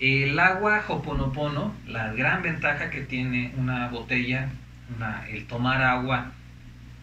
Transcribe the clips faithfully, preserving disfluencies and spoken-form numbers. El agua Ho'oponopono, la gran ventaja que tiene una botella, una, el tomar agua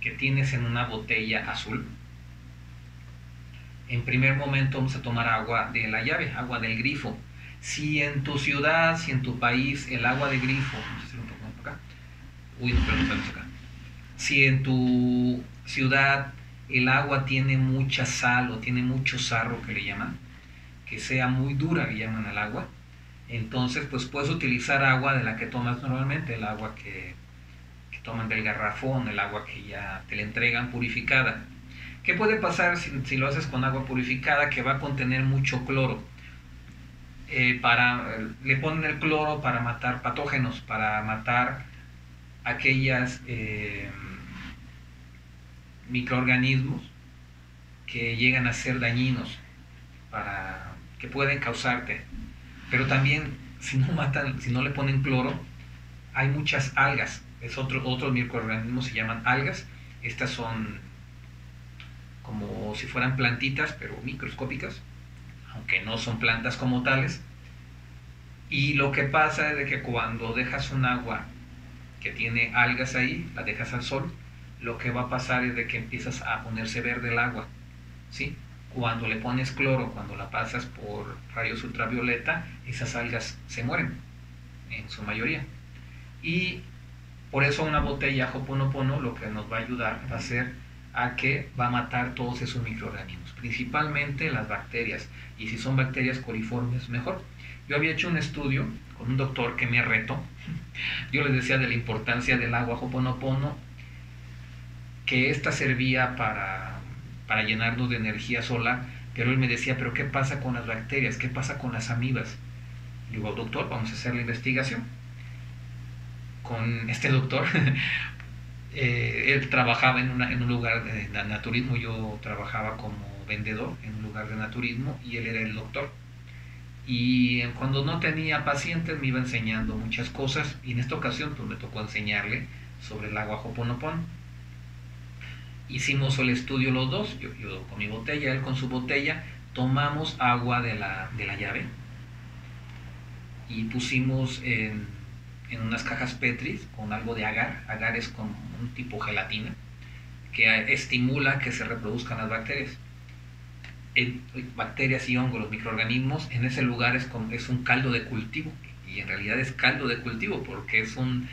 que tienes en una botella azul. En primer momento vamos a tomar agua de la llave, agua del grifo. Si en tu ciudad, si en tu país el agua de grifo, vamos a hacer un poco más acá. Uy, no, pero no estamos acá. Si en tu ciudad el agua tiene mucha sal o tiene mucho sarro, que le llaman, que sea muy dura, le llaman al agua, entonces pues puedes utilizar agua de la que tomas normalmente, el agua que, que toman del garrafón, el agua que ya te la entregan purificada. ¿Qué puede pasar si, si lo haces con agua purificada? Que va a contener mucho cloro. Eh, para, le ponen el cloro para matar patógenos, para matar aquellas eh, microorganismos que llegan a ser dañinos, para, que pueden causarte. Pero también, si no matan, si no le ponen cloro, hay muchas algas. Es otro, otros microorganismos se llaman algas. Estas son como si fueran plantitas, pero microscópicas, aunque no son plantas como tales. Y lo que pasa es de que cuando dejas un agua que tiene algas ahí, la dejas al sol, lo que va a pasar es de que empiezas a ponerse verde el agua, ¿sí? Cuando le pones cloro, cuando la pasas por rayos ultravioleta, esas algas se mueren, en su mayoría. Y por eso una botella Ho'oponopono lo que nos va a ayudar va a ser a que va a matar todos esos microorganismos, principalmente las bacterias, y si son bacterias coliformes, mejor. Yo había hecho un estudio con un doctor que me retó. Yo les decía de la importancia del agua Ho'oponopono, que esta servía para, para llenarnos de energía solar, pero él me decía, pero ¿qué pasa con las bacterias? ¿Qué pasa con las amibas? Digo, doctor, vamos a hacer la investigación. Con este doctor, eh, él trabajaba en, una, en un lugar de naturismo, yo trabajaba como vendedor en un lugar de naturismo y él era el doctor. Y cuando no tenía pacientes me iba enseñando muchas cosas, y en esta ocasión pues me tocó enseñarle sobre el agua Ho'oponopono. Hicimos el estudio los dos, yo, yo con mi botella, él con su botella, tomamos agua de la, de la llave y pusimos en, en unas cajas Petri con algo de agar, agar es como un tipo gelatina que estimula que se reproduzcan las bacterias. Bacterias y hongos, los microorganismos en ese lugar es, con, es un caldo de cultivo, y en realidad es caldo de cultivo porque es un,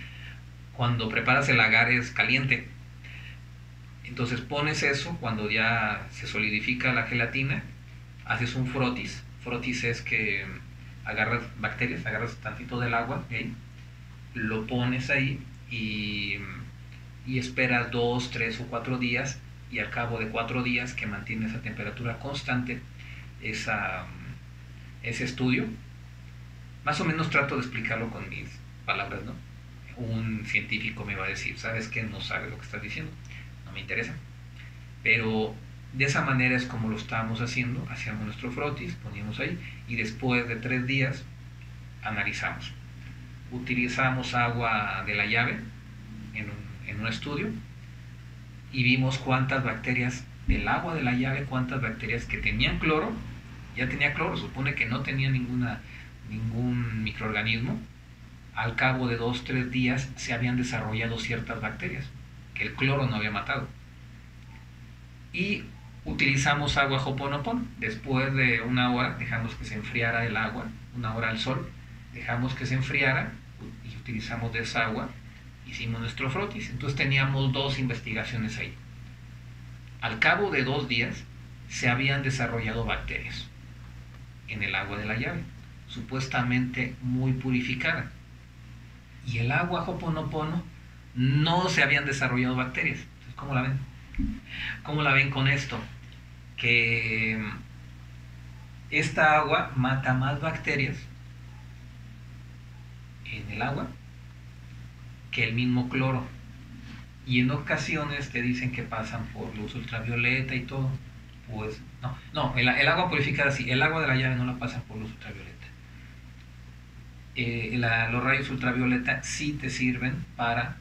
cuando preparas el agar es caliente, entonces pones eso, cuando ya se solidifica la gelatina haces un frotis. Frotis es que agarras bacterias, agarras tantito del agua, ¿eh? Lo pones ahí y, y esperas dos, tres o cuatro días, y al cabo de cuatro días que mantiene esa temperatura constante, esa, ese estudio, más o menos trato de explicarlo con mis palabras, ¿no? Un científico me va a decir, ¿sabes qué? No sabes lo que estás diciendo, no me interesa. Pero de esa manera es como lo estábamos haciendo, hacíamos nuestro frotis, poníamos ahí, y después de tres días analizamos. Utilizamos agua de la llave en un, en un estudio, y vimos cuántas bacterias del agua de la llave, cuántas bacterias que tenían cloro, ya tenía cloro, supone que no tenía ninguna, ningún microorganismo, al cabo de dos, tres días se habían desarrollado ciertas bacterias que el cloro no había matado. Y utilizamos agua Ho'oponopono, después de una hora dejamos que se enfriara el agua, una hora al sol, dejamos que se enfriara y utilizamos de esa agua. Hicimos nuestro frotis, entonces teníamos dos investigaciones ahí. Al cabo de dos días se habían desarrollado bacterias en el agua de la llave, supuestamente muy purificada. Y el agua Ho'oponopono no se habían desarrollado bacterias. Entonces, ¿cómo la ven? ¿Cómo la ven con esto? Que esta agua mata más bacterias en el agua que el mismo cloro, y en ocasiones te dicen que pasan por luz ultravioleta y todo, pues no, no el, el agua purificada sí, el agua de la llave no la pasan por luz ultravioleta. Eh, la, los rayos ultravioleta sí te sirven para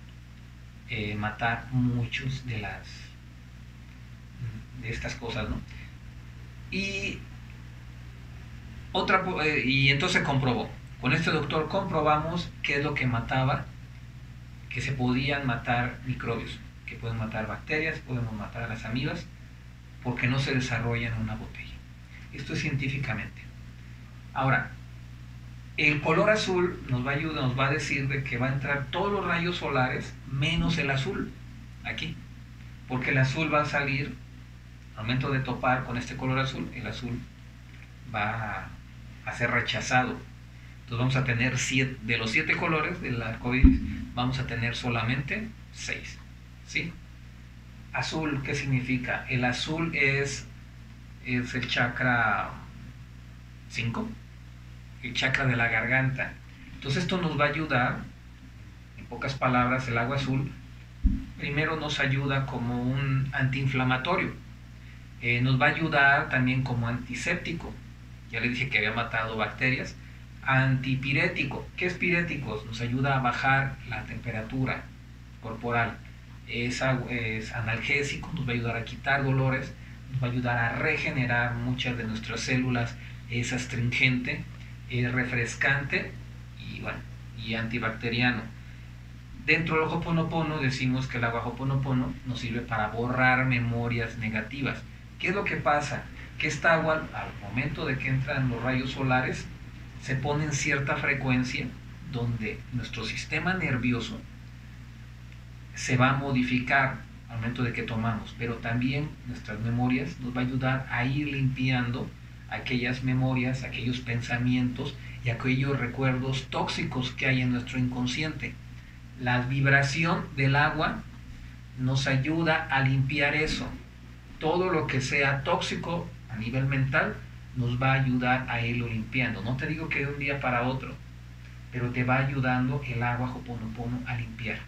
eh, matar muchos de las de estas cosas, ¿no? Y Otra, eh, y entonces comprobó. Con este doctor comprobamos qué es lo que mataba, que se podían matar microbios, que pueden matar bacterias, podemos matar a las amibas, porque no se desarrolla en una botella. Esto es científicamente. Ahora, el color azul nos va a ayudar, nos va a decir de que va a entrar todos los rayos solares menos el azul, aquí, porque el azul va a salir, al momento de topar con este color azul, el azul va a ser rechazado. Entonces vamos a tener siete, de los siete colores del arco iris, vamos a tener solamente seis, ¿sí? Azul, ¿qué significa? El azul es, es el chakra cinco, el chakra de la garganta. Entonces esto nos va a ayudar, en pocas palabras, el agua azul, primero nos ayuda como un antiinflamatorio, eh, nos va a ayudar también como antiséptico, ya le dije que había matado bacterias. Antipirético, ¿qué es pirético? Nos ayuda a bajar la temperatura corporal. Es, es analgésico, nos va a ayudar a quitar dolores, nos va a ayudar a regenerar muchas de nuestras células. Es astringente, es refrescante y, bueno, y antibacteriano. Dentro del Ho'oponopono decimos que el agua Ho'oponopono nos sirve para borrar memorias negativas. ¿Qué es lo que pasa? Que esta agua, al momento de que entran los rayos solares, se pone en cierta frecuencia donde nuestro sistema nervioso se va a modificar al momento de que tomamos, pero también nuestras memorias nos va a ayudar a ir limpiando aquellas memorias, aquellos pensamientos y aquellos recuerdos tóxicos que hay en nuestro inconsciente. La vibración del agua nos ayuda a limpiar eso. Todo lo que sea tóxico a nivel mental nos va a ayudar a irlo limpiando. No te digo que de un día para otro, pero te va ayudando el agua Ho'oponopono a limpiar.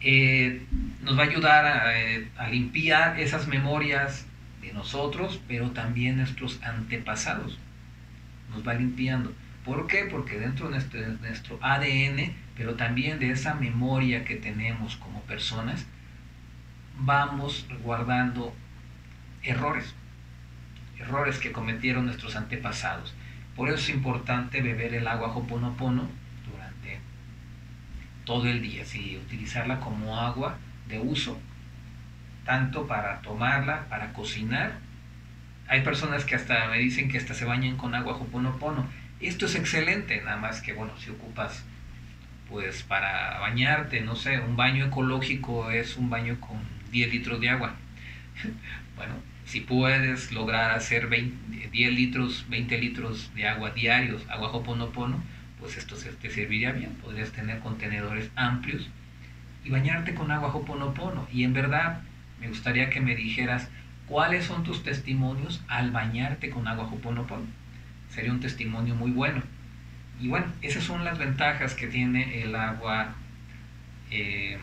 Eh, nos va a ayudar a, eh, a limpiar esas memorias de nosotros, pero también nuestros antepasados. Nos va limpiando. ¿Por qué? Porque dentro de nuestro, de nuestro A D N, pero también de esa memoria que tenemos como personas, vamos guardando errores. errores que cometieron nuestros antepasados. Por eso es importante beber el agua Ho'oponopono durante todo el día, ¿sí? Utilizarla como agua de uso, tanto para tomarla, para cocinar. Hay personas que hasta me dicen que hasta se bañan con agua Ho'oponopono. Esto es excelente, nada más que, bueno, si ocupas, pues, para bañarte, no sé, un baño ecológico es un baño con diez litros de agua. Bueno, si puedes lograr hacer veinte, diez litros, veinte litros de agua diarios, agua Ho'oponopono, pues esto te serviría bien. Podrías tener contenedores amplios y bañarte con agua Ho'oponopono. Y en verdad, me gustaría que me dijeras cuáles son tus testimonios al bañarte con agua Ho'oponopono. Sería un testimonio muy bueno. Y bueno, esas son las ventajas que tiene el agua eh,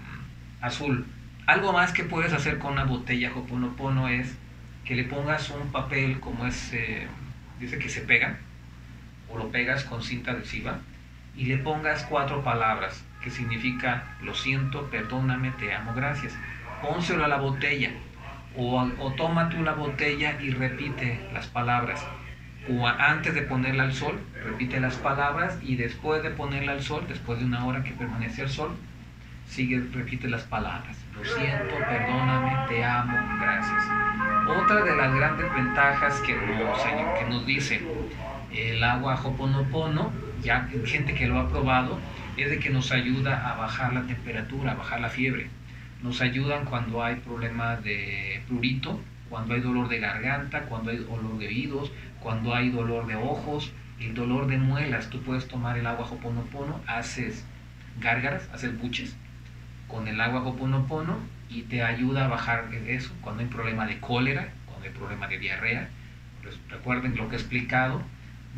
azul. Algo más que puedes hacer con una botella Ho'oponopono es que le pongas un papel, como es, eh, dice que se pega, o lo pegas con cinta adhesiva, y le pongas cuatro palabras, que significa: lo siento, perdóname, te amo, gracias. Pónselo a la botella, o, o toma tú la botella y repite las palabras, o antes de ponerla al sol, repite las palabras, y después de ponerla al sol, después de una hora que permanece al sol, sigue, repite las palabras: lo siento, perdóname, te amo, gracias. Otra de las grandes ventajas que nos, que nos dice el agua Ho'oponopono, ya gente que lo ha probado, es de que nos ayuda a bajar la temperatura, a bajar la fiebre. Nos ayudan cuando hay problemas de prurito, cuando hay dolor de garganta, cuando hay dolor de oídos, cuando hay dolor de ojos, el dolor de muelas. Tú puedes tomar el agua Ho'oponopono, haces gárgaras, haces buches con el agua Ho'oponopono y te ayuda a bajar eso cuando hay problema de cólera, cuando hay problema de diarrea. Recuerden lo que he explicado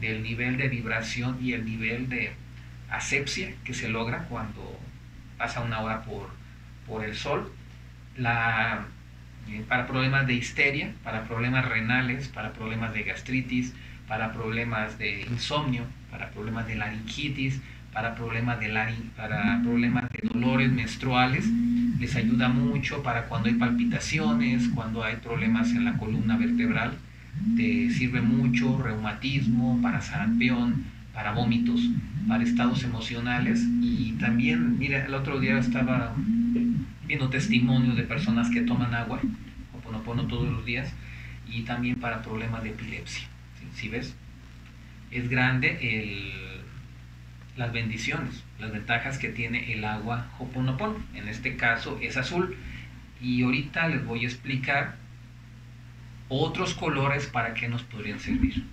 del nivel de vibración y el nivel de asepsia que se logra cuando pasa una hora por, por el sol. La, para problemas de histeria, para problemas renales, para problemas de gastritis, para problemas de insomnio, para problemas de laringitis, para problemas de, laring, para problemas de dolores menstruales, les ayuda mucho para cuando hay palpitaciones, cuando hay problemas en la columna vertebral, te sirve mucho, reumatismo, para sarampión, para vómitos, para estados emocionales. Y también, mira, el otro día estaba viendo testimonios de personas que toman agua, Ho'oponopono, todos los días, y también para problemas de epilepsia. ¿Sí, sí ves? Es grande el, las bendiciones, las ventajas que tiene el agua Ho'oponopono. En este caso es azul, y ahorita les voy a explicar otros colores para qué nos podrían servir.